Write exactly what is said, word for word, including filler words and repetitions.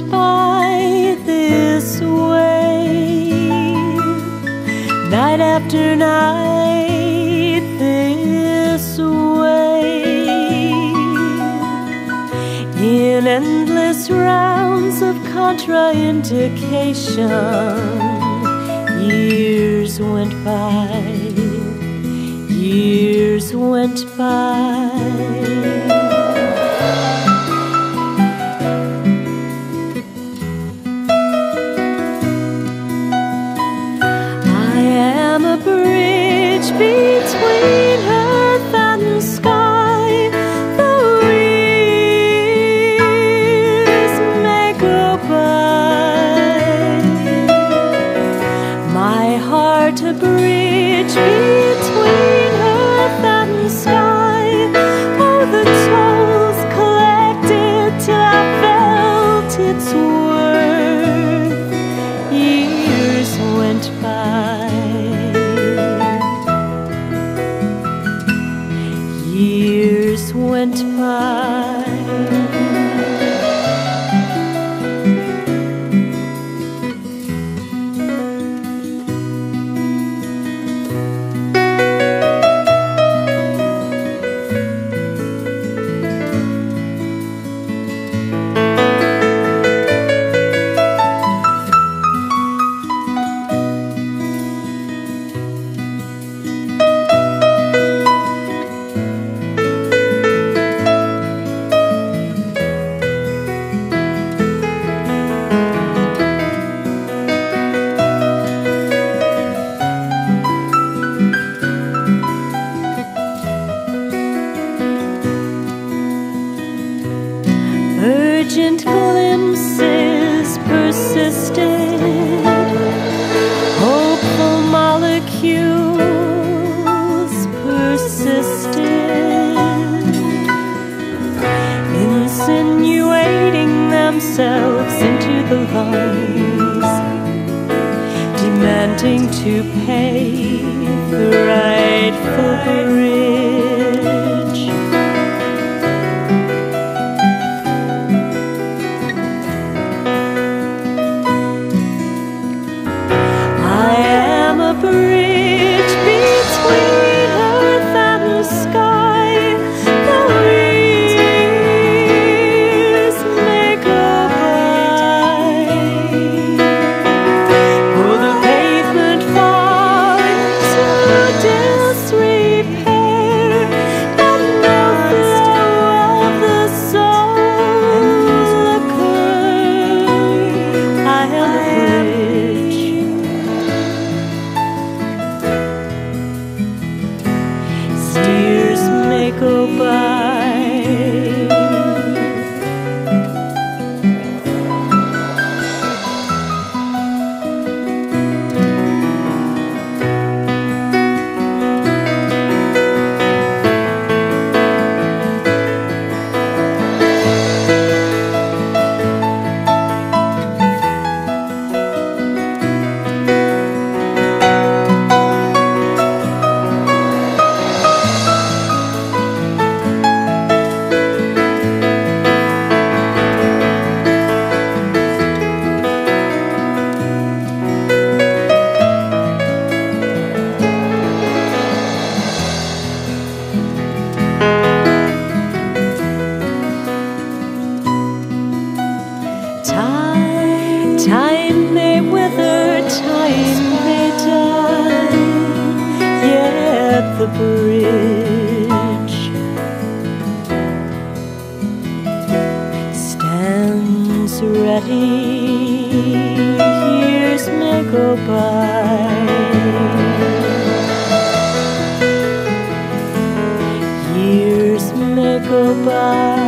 went by this way, night after night this way, in endless rounds of contraindication. Years went by, years went by. Between earth and sky, though years may go by, my heart a bridge between earth and sky. Oh, the tolls collected till I felt its worth. Years went by, years went by. Urgent glimpses persisted, hopeful molecules persisted, insinuating themselves into the lungs, demanding to pay the rightful bridge. Go by, time may wither, time may die, yet the bridge stands ready. Years may go by, years may go by.